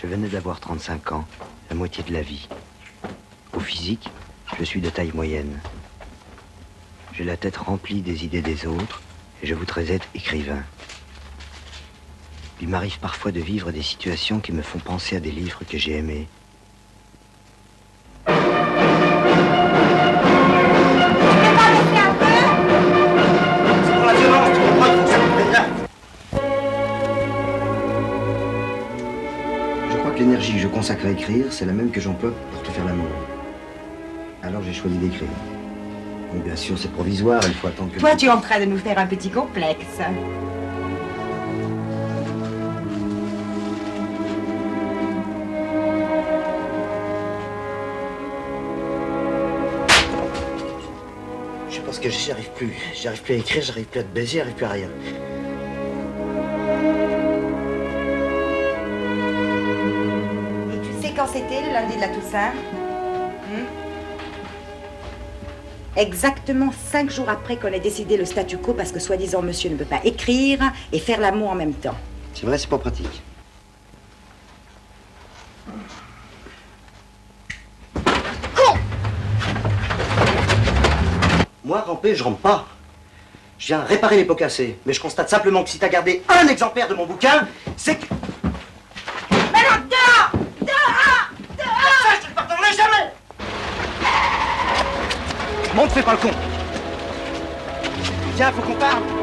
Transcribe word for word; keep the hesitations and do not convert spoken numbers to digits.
Je venais d'avoir trente-cinq ans, la moitié de la vie. Au physique, je suis de taille moyenne. J'ai la tête remplie des idées des autres et je voudrais être écrivain. Il m'arrive parfois de vivre des situations qui me font penser à des livres que j'ai aimés. L'énergie que je consacre à écrire, c'est la même que j'emploie pour te faire l'amour. Alors j'ai choisi d'écrire. Bon, bien sûr, c'est provisoire, il faut attendre que... Toi, tu es en train de nous faire un petit complexe. Je pense que j'y arrive plus. J'arrive plus à écrire, j'arrive plus à te baiser, j'arrive plus à rien. Quand c'était le lundi de la Toussaint, hmm? Exactement cinq jours après qu'on ait décidé le statu quo parce que soi-disant monsieur ne peut pas écrire et faire l'amour en même temps. C'est vrai, c'est pas pratique. Con ! Moi, ramper, je rampe pas. Je viens réparer les pots cassés, mais je constate simplement que si t'as gardé un exemplaire de mon bouquin, c'est que... Montre, fais pas le con. Tiens, faut qu'on parle.